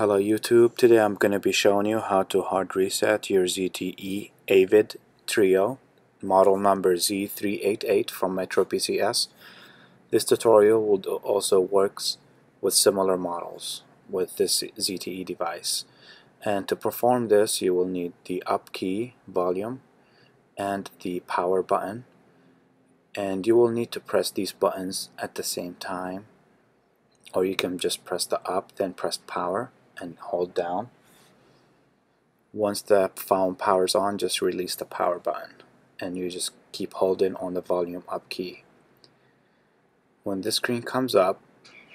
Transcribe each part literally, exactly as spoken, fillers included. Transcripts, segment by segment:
Hello YouTube, today I'm going to be showing you how to hard reset your Z T E Avid Trio model number Z three eighty-eight from MetroPCS. This tutorial will also works with similar models with this Z T E device. And to perform this you will need the up key, volume, and the power button. And you will need to press these buttons at the same time, or you can just press the up then press power and hold down. Once the phone powers on, just release the power button and you just keep holding on the volume up key. When this screen comes up,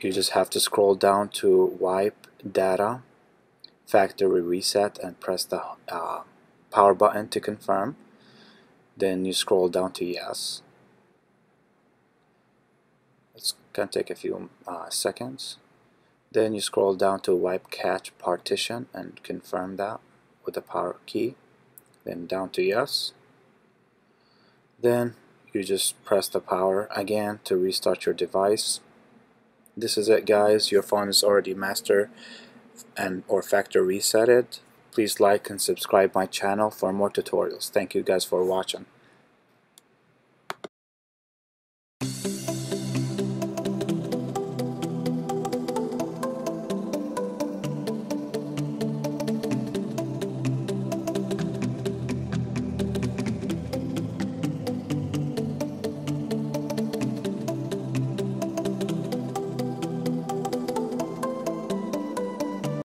you just have to scroll down to wipe data, factory reset, and press the uh, power button to confirm. Then you scroll down to yes. It's gonna take a few uh, seconds. Then you scroll down to wipe cache partition and confirm that with the power key, then down to yes. Then you just press the power again to restart your device. This is it guys, your phone is already master and or factory reset it. Please like and subscribe my channel for more tutorials. Thank you guys for watching.